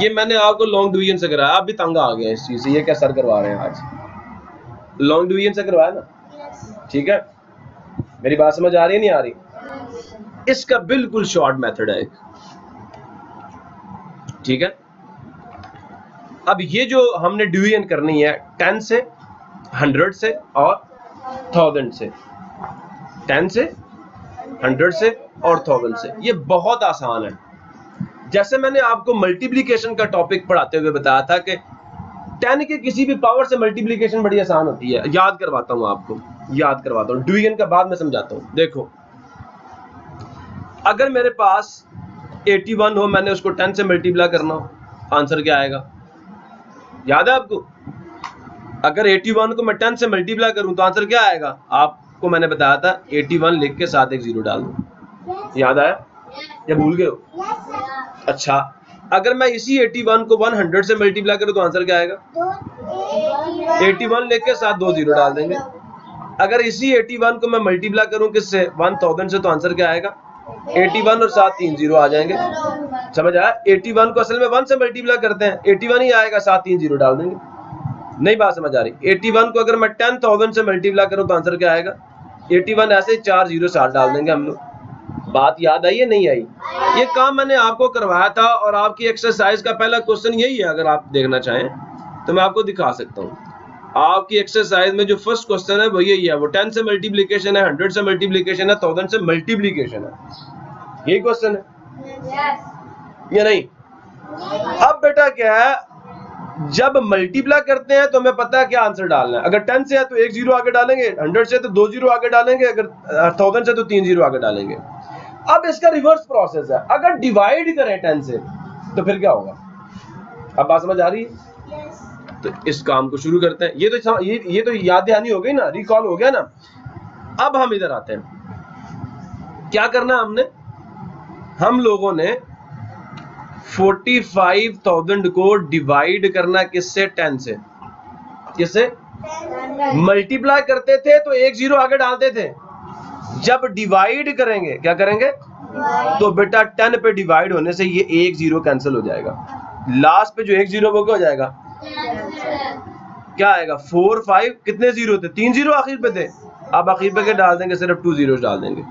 ये मैंने आपको लॉन्ग डिवीजन से कराया, आप भी तंग आ गए इस चीज से, ये क्या सर करवा रहे हैं आज। लॉन्ग डिवीजन से करवाया ना, ठीक है, मेरी बात समझ आ रही है नहीं आ रही। इसका बिल्कुल शॉर्ट मेथड है, ठीक है। अब ये जो हमने डिवीजन करनी है 10 से, 100 से और 1000 से, 10 से, 100 से और 1000 से, ये बहुत आसान है। जैसे मैंने आपको मल्टीप्लिकेशन का टॉपिक पढ़ाते हुए बताया था कि 10 के किसी भी पावर से मल्टीप्लिकेशन बड़ी आसान होती है। याद करवाता हूं आपको, याद करवाता हूं, डिवीजन का बाद में समझाता हूं। देखो अगर मेरे पास 81 हो, मैंने उसको 10 से मल्टीप्लाई करना हो, आंसर क्या आएगा, याद है आपको। अगर 81 को मैं 10 से मल्टीप्लाई करूं तो आंसर क्या आएगा, आपको मैंने बताया था 81 लिख के साथ एक जीरो डाल दो, याद आया या भूल गए हो। अच्छा, अगर मैं इसी 81 को 100 से मल्टीप्लाई करूं तो आंसर क्या आएगा, 81 लिख के साथ दो जीरो डाल देंगे। अगर इसी 81 को मैं मल्टीप्लाई करूं किससे, 1000 से, तो आंसर क्या आएगा, 81 और साथ 3 जीरो आ जाएंगे। समझ आया, 81 को असल में 1 से मल्टीप्लाई करते हैं, 81 ही आएगा, साथ 3 जीरो डाल देंगे। नहीं बात समझ आ रही। 81 को अगर मैं 10000 से मल्टीप्लाई करूं तो आंसर क्या आएगा, 81 ऐसे 4 जीरो साथ डाल देंगे हम लोग। बात याद आई या नहीं आई। ये काम मैंने आपको करवाया था और आपकी एक्सरसाइज का पहला क्वेश्चन यही है। अगर आप देखना चाहें तो मैं आपको दिखा सकता हूँ। आपकी एक्सरसाइज में जो फर्स्ट क्वेश्चन है वो यही है, वो 10 से मल्टीप्लिकेशन है, 100 से मल्टीप्लिकेशन है, 1000 से मल्टीप्लिकेशन है, यही क्वेश्चन है। yes. या नहीं? yes. अब बेटा क्या है, जब मल्टीप्लाई करते हैं तो हमें पता है क्या आंसर डालना है। अगर 10 से है तो 1 जीरो आगे डालेंगे, 100 से तो 2 जीरो आगे डालेंगे, अगर 1000 से तो 3 जीरो आगे डालेंगे। अब इसका रिवर्स प्रोसेस है, अगर डिवाइड करें 10 से तो फिर क्या होगा। अब बात समझ आ रही है। yes. तो इस काम को शुरू करते हैं। ये तो याद दहानी हो गई ना, रिकॉल हो गया ना। अब हम इधर आते हैं, क्या करना हमने, हम लोगों ने 45,000 को डिवाइड करना किससे, 10 से। किससे मल्टीप्लाई करते थे तो 1 जीरो आगे डालते थे, जब डिवाइड करेंगे क्या करेंगे, तो बेटा 10 पे डिवाइड होने से ये 1 जीरो कैंसिल हो जाएगा, लास्ट पे जो 1 जीरो वो क्या हो जाएगा, क्या आएगा, 4, 5 कितने जीरो थे, 3 जीरो आखिर पे थे, अब आखिर पे के डाल देंगे, सिर्फ 2 जीरो डाल देंगे,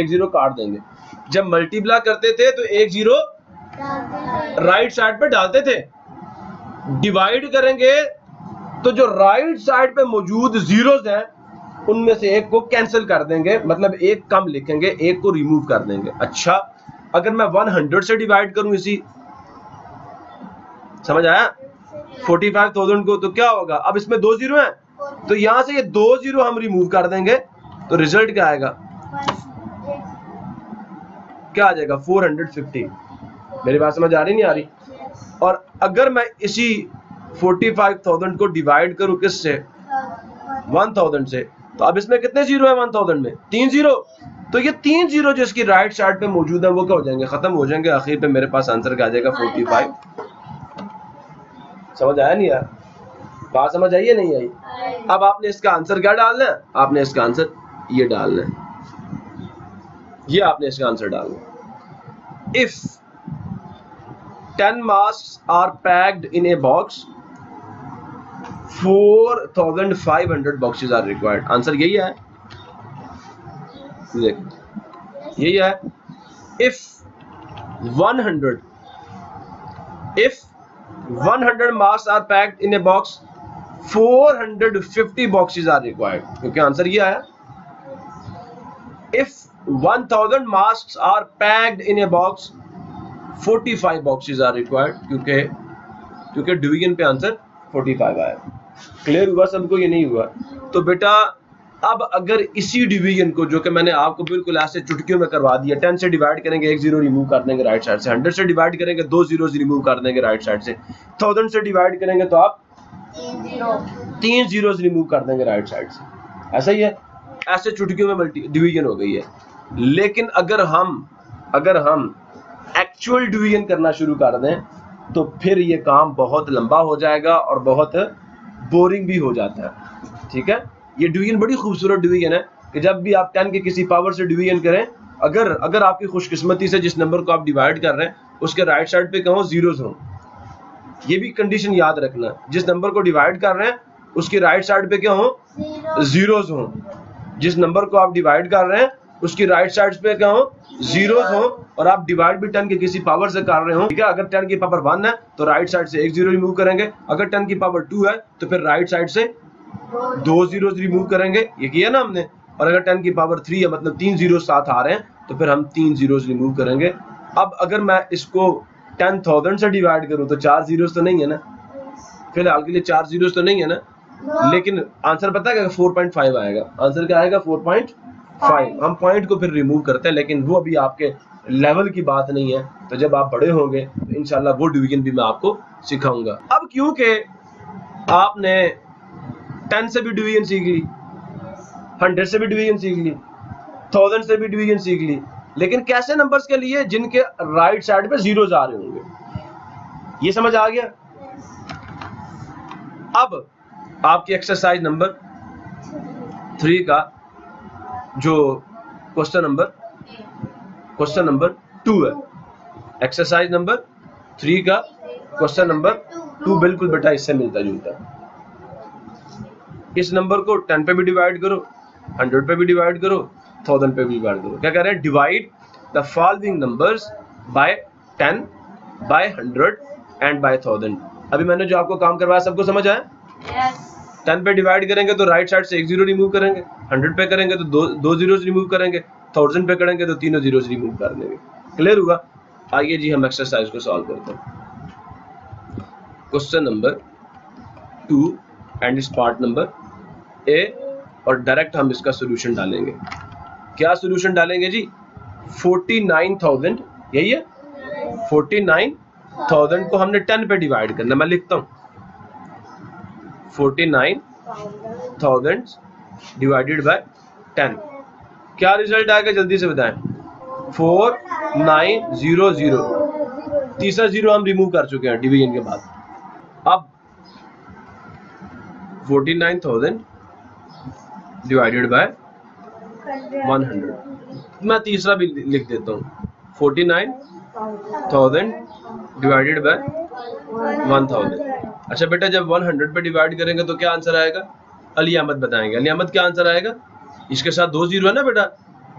1 जीरो काट देंगे। जब मल्टीप्लाई करते थे तो 1 जीरो राइट साइड पे डालते थे, डिवाइड करेंगे तो जो राइट साइड पे मौजूद जीरोस हैं उनमें से एक को कैंसिल कर देंगे, मतलब एक कम लिखेंगे, एक को रिमूव कर देंगे। अच्छा, अगर मैं 100 से डिवाइड करूं इसी, समझ आया, 45,000 को, तो क्या होगा, अब इसमें 2 जीरो हैं तो यहां से ये 2 जीरो हम रिमूव कर देंगे तो रिजल्ट क्या आएगा, क्या आ जाएगा, 450। मेरी बात समझ आ रही नहीं आ रही। और अगर मैं इसी 45,000 को डिवाइड करूं किससे, 1000 से, तो अब इसमें कितने जीरो हैं 1000 में, 3 जीरो, तो ये 3 जीरो जो इसकी राइट साइड पे मौजूद है वो क्या हो जाएंगे, खत्म हो जाएंगे, आखिर पे मेरे पास आंसर क्या आ जाएगा, 45। समझ आया नहीं यार, बात समझ आई है नहीं आई। अब आपने इसका आंसर क्या डालना है, आपने इसका आंसर ये डालना है, ये आपने इसका आंसर डालना। If 10 masks are packed in a box, 4500 boxes are required, answer यही है, देखो यही है। If 100 mask are packed in a box, 450 boxes are required, क्योंकि आंसर ये आया। If 1000 mask are packed in a box, 45 boxes are required, क्योंकि division पे आंसर 45 आया। क्लियर हुआ सबको ये नहीं हुआ? तो बेटा अब अगर इसी डिवीजन को जो कि मैंने आपको बिल्कुल ऐसे चुटकियों में करवा दिया, 10 से डिवाइड करेंगे 1 जीरो रिमूव कर देंगे राइट साइड से, 100 से डिवाइड करेंगे 2 जीरो रिमूव कर देंगे राइट साइड से, 1000 से डिवाइड करेंगे तो आप 3 जीरो रिमूव कर देंगे राइट साइड से, ऐसा ही है। ऐसे चुटकियों में मल्टी डिवीजन हो गई है। लेकिन अगर हम एक्चुअल डिवीजन करना शुरू कर दें तो फिर ये काम बहुत लंबा हो जाएगा और बहुत बोरिंग भी हो जाता है, ठीक है। ये डिवीजन बड़ी खूबसूरत डिवीजन है कि जब भी आप 10 के किसी पावर से डिवीजन करें, अगर आपकी खुशकिस्मती से जिस नंबर को आप डिवाइड कर रहे हैं उसके राइट साइड पे कहो जीरोस हो ये भी कंडीशन याद रखना, जिस नंबर को डिवाइड कर रहे हैं उसके राइट साइड पे क्या हो, जीरोस हो। जिस नंबर को आप डिवाइड कर रहे हैं उसकी राइट साइड पे क्या हो, जीरोस हो, और आप डिवाइड भी 10 के किसी पावर से कर रहे हो, ठीक है। अगर 10 की पावर 1 है तो राइट साइड से एक जीरो रिमूव करेंगे, अगर 10 की पावर 2 है तो फिर राइट साइड से 2 जीरो रिमूव करेंगे, ये किया ना हमने। और अगर 10 की पावर 3 है मतलब 3 जीरो साथ आ रहे हैं तो फिर हम 3 जीरो रिमूव करेंगे। अब अगर मैं इसको 10,000 से डिवाइड करूं तो 4 जीरोस तो नहीं है ना, फिलहाल के लिए 4 जीरोस तो नहीं है ना, लेकिन आंसर पता है 4.5 आएगा। आंसर क्या आएगा, 4.5। हम पॉइंट को फिर रिमूव करते हैं, लेकिन वो अभी आपके लेवल की बात नहीं है, तो जब आप बड़े होंगे तो इंशाल्लाह वो डिवीजन भी मैं आपको सिखाऊंगा। अब क्योंकि आपने 10 से भी डिवीजन सीख ली, 100 से भी डिवीजन सीख ली, 1000 से भी डिवीजन सीख ली, लेकिन कैसे नंबर्स के लिए जिनके राइट साइड पे जीरोस आ रहे होंगे, ये समझ आ गया। अब आपकी एक्सरसाइज नंबर 3 का जो क्वेश्चन नंबर 2 है, एक्सरसाइज नंबर 3 का क्वेश्चन नंबर 2 बिल्कुल बेटा इससे मिलता जुलता। इस नंबर को 10 पे भी डिवाइड करो, 100 पे भी डिवाइड करो, 1000 पे भी डिवाइड करो। क्या कह रहे हैं, divide the following numbers by 10, by 100 and by 1000। अभी मैंने जो आपको काम करवाया सबको समझ आया? Yes. 10 पे डिवाइड करेंगे तो राइट साइड से एक जीरो रिमूव करेंगे, 100 पे करेंगे तो दो जीरोस रिमूव करेंगे, 1000 पे करेंगे तो तीनों जीरोस रिमूव कर देंगे। क्लियर हुआ? आइए जी हम एक्सरसाइज को सॉल्व करते हैं। क्वेश्चन नंबर 2 एंड इस पार्ट नंबर ए, और डायरेक्ट हम इसका सोल्यूशन डालेंगे। क्या सोल्यूशन डालेंगे जी? 49,000, यही है। 49,000 को हमने 10 पे डिवाइड करना। मैं लिखता हूँ 49,000 डिवाइडेड बाय 10, क्या रिजल्ट आएगा जल्दी से बताएं। 4900, तीसरा जीरो हम रिमूव कर चुके हैं डिवीजन के बाद। अब 49,000 डिवाइडेड बाय 100, मैं तीसरा भी लिख देता हूँ 49,000 डिवाइडेड बाय 1000। अच्छा बेटा जब 100 पे डिवाइड करेंगे तो क्या आंसर आएगा, अली अहमद बताएंगे। अली अहमद क्या आंसर आएगा? इसके साथ 2 जीरो है ना बेटा,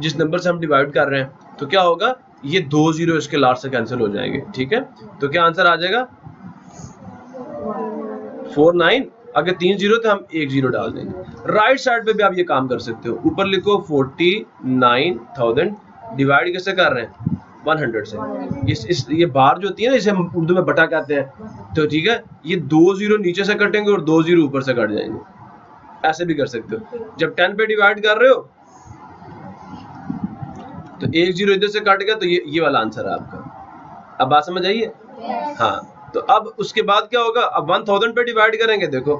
जिस नंबर से हम डिवाइड कर रहे हैं, तो क्या होगा, ये 2 जीरो इसके लास्ट से कैंसिल हो जाएंगे, ठीक है। तो क्या आंसर आ जाएगा, 49। अगर 3 जीरो तो हम 1 जीरो डाल देंगे। राइट साइड पे भी आप ये काम कर सकते हो। ऊपर लिखो 49,000 डिवाइड कैसे कर रहे हैं, 100 से। ये बाहर जो होती है ना, इसे हम उर्दू में बटा कहते हैं, तो ठीक है, ये 2 जीरो नीचे से कटेंगे और 2 जीरो ऊपर से कट जाएंगे। ऐसे भी कर सकते हो। जब 10 पे डिवाइड कर रहे हो तो 1 जीरो इधर से कट गया, तो ये वाला आंसर है आपका। अब बात समझ आई है? Yes. हाँ, तो अब उसके बाद क्या होगा, अब 1000 पे डिवाइड करेंगे। देखो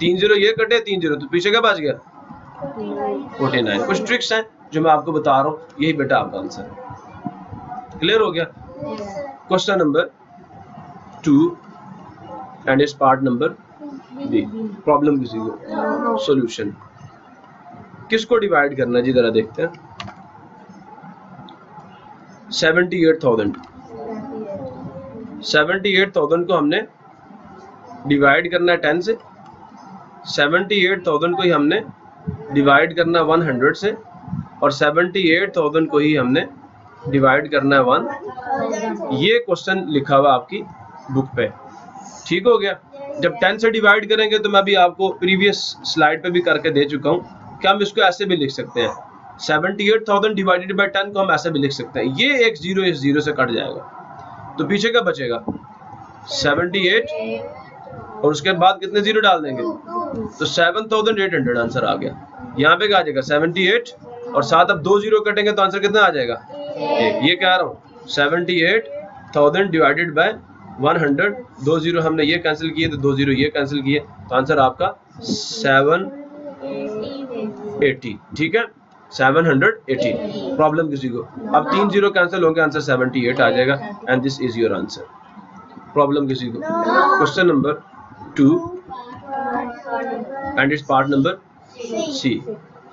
3 जीरो ये कटे, 3 जीरो तो पीछे क्या बच गया, 49। कुछ ट्रिक्स हैं जो मैं आपको बता रहा हूँ, यही बेटा आपका आंसर है। क्लियर हो गया? क्वेश्चन नंबर 2 एंड इस पार्ट नंबर प्रॉब्लम किसी को सोल्यूशन। किसको डिवाइड करना जी, जरा देखते हैं। 78,000 को हमने डिवाइड करना है 10 से, 78,000 को ही हमने डिवाइड करना है 100 से, और 78,000 को ही हमने डिवाइड करना है 1। ये क्वेश्चन लिखा हुआ आपकी बुक पे, ठीक हो गया। जब 10 से डिवाइड करेंगे तो मैं भी आपको प्रीवियस स्लाइड पे भी करके दे चुका हूँ। क्या हम इसको ऐसे भी लिख सकते हैं, 78,000 डिवाइडेड बाय 10 को हम ऐसे भी लिख सकते हैं, ये 1 जीरो इस जीरो से कट जाएगा, तो पीछे क्या बचेगा, 78, और उसके बाद कितने जीरो डाल देंगे, तो 7,800 आंसर आ गया। यहाँ पे क्या आ जाएगा, 78, और साथ अब 2 जीरो कटेंगे तो आंसर कितना आ जाएगा, 1। ये कह रहा हूँ 78,000 डिवाइडेड बाय 100, 2 जीरो हमने ये कैंसिल किए तो 2 जीरो ये कैंसिल किए, तो आंसर आपका 780, ठीक है, 780। प्रॉब्लम किसी को, अब 3 जीरो कैंसिल होंगे, आंसर 78 आ जाएगा, and this is your answer. Problem किसी को, question number 2 and its part number C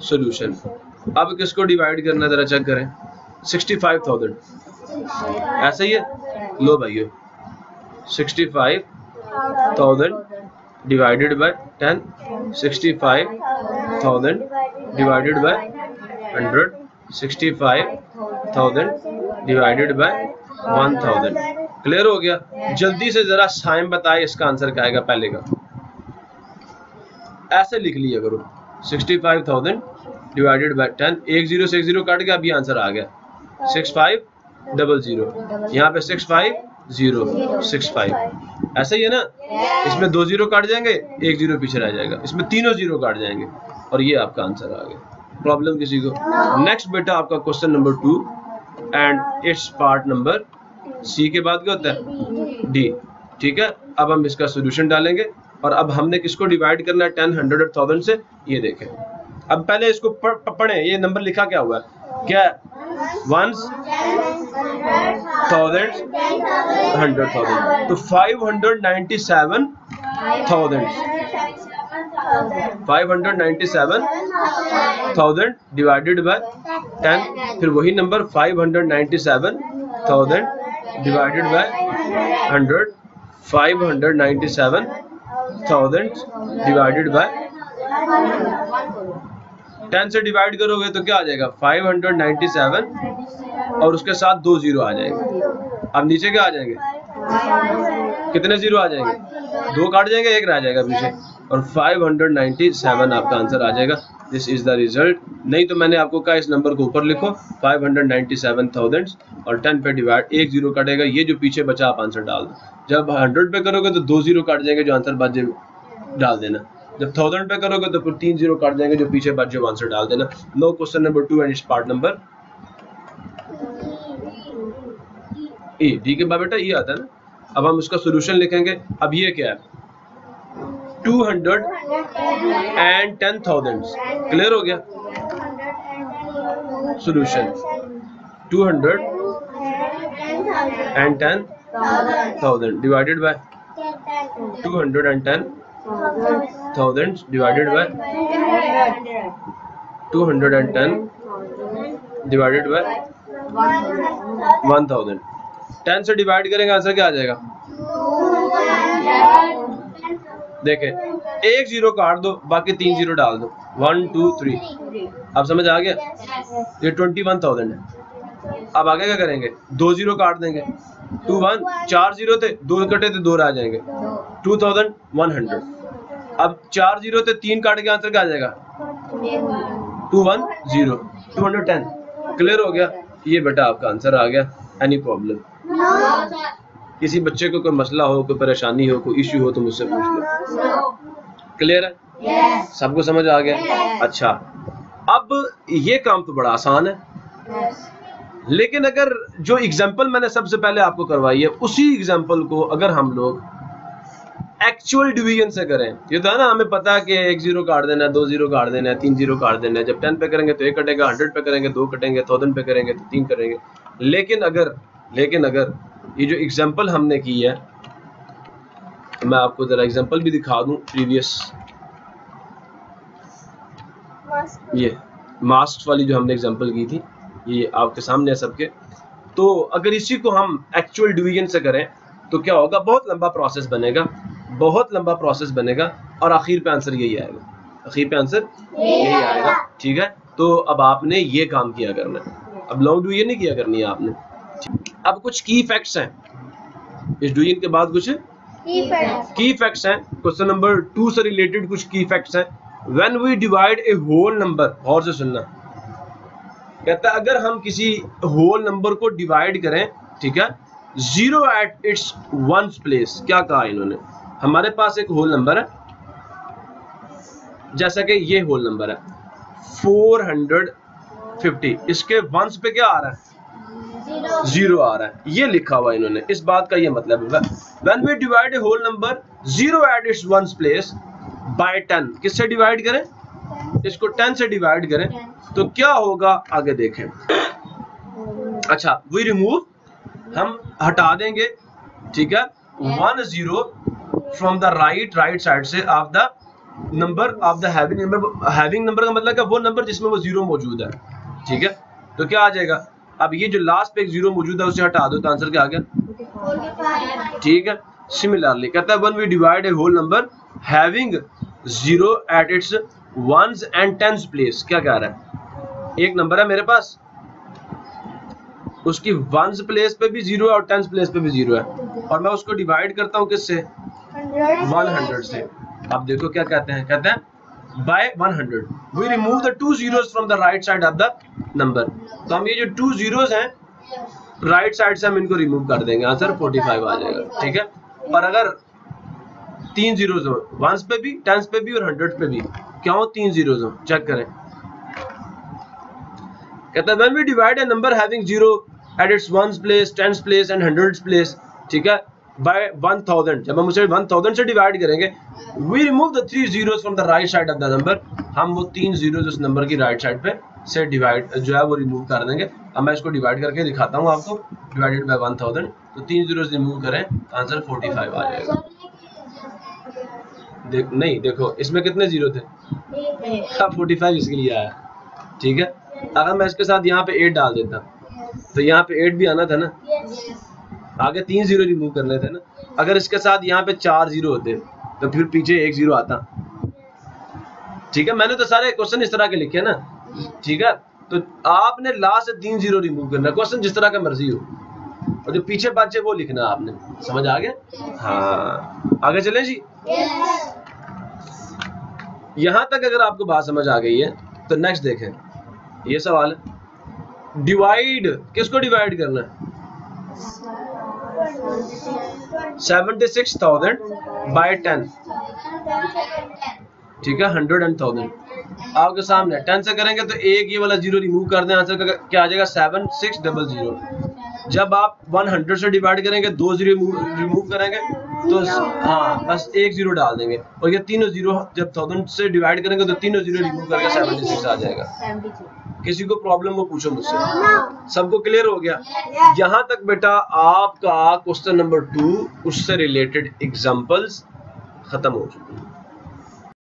solution. अब किसको डिवाइड करना, जरा चेक करें, 65,000, ऐसे ही है, लो भाइयों 65,000 divided by 10, 65,000 divided by 100, 65,000 divided by 1,000। Clear हो गया? जल्दी से जरा साइम बताए इसका आंसर क्या आएगा पहले का। ऐसे लिख लिया करो 65,000 डिवाइडेड बाय 10, 10 से 10 कट गया, अभी आंसर आ गया 6500। यहाँ पे 65,065 ऐसा ही है ना। इसमें 2 0 काट जाएंगे, 1 0 पीछे रह जाएगा, इसमें तीनों 0 काट जाएंगे और ये आपका आंसर आ गया। प्रॉब्लम किसी को? नेक्स्ट बेटा आपका question number 2 and its part number C के बाद क्या होता है डी। ठीक है, अब हम इसका सोल्यूशन डालेंगे और अब हमने किसको डिवाइड करना है 10, 100 और 1000 से, ये देखें। अब पहले इसको पढ़ें, ये नंबर लिखा क्या हुआ है, क्या 1,000, 100,000 तो 597,000 डिवाइडेड बाय 10, फिर वही number 597,000 divided by 100, 597,000 divided by 10 से डिवाइड करोगे तो क्या आ जाएगा 597 और उसके साथ 2 0 आ जाएंगे। अब नीचे क्या आ जाएंगे, कितने 0 आ जाएंगे, 2 काट जाएंगे, 1 रह जाएगा पीछे और 597 आपका आंसर आ जाएगा। This is the result. नहीं तो मैंने आपको कहा इस नंबर को ऊपर लिखो 597,000 और 10 पे डिवाइड, 1 0 कटेगा, ये जो पीछे बचा आप आंसर डाल दो। जब 100 पे करोगे तो 2 0 काट जाएंगे, जो आंसर बच जाएगा डाल देना। जब 1000 पे करोगे तो फिर 3 0 काट जाएंगे, जो पीछे बचे वो आंसर डाल देना। No question number 2 and its part number E. ठीक है बेटा, ये आता है ना। अब हम उसका सॉल्यूशन लिखेंगे। अब ये क्या है 210,000। क्लियर हो गया solution 210,000 divided by 210,000 divided by 210 divided by 1,000। 10 से डिवाइड करेंगे, आंसर क्या आ जाएगा, देखें 1 0 काट दो, बाकी 3 0 डाल दो, 1 2 3। अब समझ आ गया, ये 21,000 है। अब आगे क्या करेंगे 2 0 काट देंगे, 2 1 4 0 थे, 2 कटे थे, 2 रह जाएंगे 2100। अब 4 0 थे, 3 काट के आंसर क्या आ जाएगा 210 210। क्लियर हो गया, ये बेटा आपका आंसर आ गया। एनी प्रॉब्लम, किसी बच्चे को कोई मसला हो, कोई परेशानी हो, कोई इश्यू हो तो मुझसे पूछ लो। क्लियर है? सबको समझ आ गया? अच्छा, अब ये काम तो बड़ा आसान है, लेकिन अगर जो एग्जाम्पल मैंने सबसे पहले आपको करवाई है उसी एग्जाम्पल को अगर हम लोग एक्चुअल डिवीजन से करें, ये तो है ना, हमें पता है कि 1 0 काट देना है, 2 0 काट देना है, 3 0 काट देना है। जब 10 पे करेंगे तो 1 कटेगा, 100 पे करेंगे 2 कटेंगे, 1000 पे करेंगे तो 3 करेंगे। लेकिन अगर ये जो एग्जाम्पल हमने की है, मैं आपको जरा एग्जाम्पल भी दिखा दूं। प्रीवियस ये मास्क वाली जो हमने एग्जाम्पल की थी ये आपके सामने है सबके, तो अगर इसी को हम एक्चुअल डिवीजन से करें तो क्या होगा, बहुत लंबा प्रोसेस बनेगा और आखिर पे आंसर यही आएगा, ठीक है। तो अब आपने ये काम किया करना है, अब लॉन्ग डिवीजन नहीं किया करनी है आपने। अब कुछ की फैक्ट्स हैं इस डिवीजन के बाद, कुछ की फैक्ट्स हैं क्वेश्चन नंबर 2 से रिलेटेड, कुछ की फैक्ट्स हैं। When we divide a whole number, और से सुनना, कहता है अगर हम किसी होल नंबर को डिवाइड करें, ठीक है, 0 एट इट्स वंस प्लेस। क्या कहा इन्होंने, हमारे पास एक होल नंबर है, जैसा कि ये होल नंबर है 450, इसके वंस पे क्या आ रहा है 0 आ रहा है, ये लिखा हुआ इन्होंने। इस बात का ये मतलब है when we divide a whole number 0 at its ones place by 10। किससे डिवाइड करें, इसको 10 से डिवाइड करें तो क्या होगा, आगे देखें। अच्छा, वी रिमूव, हम हटा देंगे, ठीक है, 10 फ्रॉम द राइट साइड से of the number, of the having number का मतलब क्या, वो नंबर जिसमें वो 0 मौजूद है, ठीक है। तो क्या आ जाएगा, अब ये जो लास्ट पे 0 मौजूद है उसे हटा दो तो आंसर क्या आ गया ठीक है। सिमिलरली कहता है when we divide a whole number having zero at its ones and tens place. क्या कह रहा है, एक नंबर है मेरे पास, उसकी वंस प्लेस पे भी जीरो है और टेंस प्लेस पे भी जीरो है, और मैं उसको डिवाइड करता हूँ किससे, 100 से। अब देखो क्या कहते हैं By 100, we remove the two zeros from the right side of the number. तो हम ये जो two zeros हैं, right side से हम इनको remove कर देंगे, आंसर 45 आ जाएगा, ठीक है। पर अगर तीन zeros हो, ones पे भी, tens पे भी और 100 पे भी, क्या हो, तीन zeros हो, चेक करें। कहता है when we divide a number having zero at its ones place, tens place and hundreds place, ठीक है, बाय 1000, जब हम उसे 1000 से डिवाइड करेंगे, we remove the three zeros from the right side of the number, हम वो तीन जीरोस उस नंबर की राइट साइड पे से डिवाइड जो है वो रिमूव कर देंगे। अब मैं इसको डिवाइड करके दिखाता हूँ आपको, डिवाइडेड बाय 1000, तो तीन जीरोस रिमूव करें, आंसर 45 आ जाएगा। नहीं देखो इसमें कितने जीरो थे, 45 इसके लिए आया, ठीक है। अगर मैं इसके साथ यहाँ पे 8 डाल देता तो यहाँ पे 8 भी आना था ना, आगे तीन जीरो रिमूव करने थे ना। अगर इसके साथ यहाँ पे 4 जीरो होते तो फिर पीछे 1 जीरो आता, ठीक है। मैंने तो सारे क्वेश्चन इस तरह के लिखे ना, ठीक है, तो आपने लास्ट से 3 जीरो रिमूव करना, क्वेश्चन जिस तरह का मर्जी हो, और जो पीछे बचे वो लिखना आपने, समझ आ गया। हाँ आगे चले जी, यहाँ तक अगर आपको बात समझ आ गई है तो नेक्स्ट देखें, ये सवाल है डिवाइड, किसको डिवाइड करना है 76,000 बाय 10, ठीक है, 100 और 1000 आपके सामने। 10 से करेंगे तो एक ये वाला जीरो रिमूव कर दें, आंसर क्या आ जाएगा 7600। जब आप 100 से डिवाइड करेंगे, दो जीरो रिमूव करेंगे तो हाँ बस एक जीरो डाल देंगे, और ये तीनों जीरो जब 1000 से डिवाइड करेंगे तो तीनों जीरो रिमूव करके 76 आ जाएगा। किसी को प्रॉब्लम हो पूछो मुझसे, सबको क्लियर हो गया। यहाँ तक बेटा आपका क्वेश्चन नंबर 2 उससे रिलेटेड एग्जांपल्स खत्म हो चुकी है।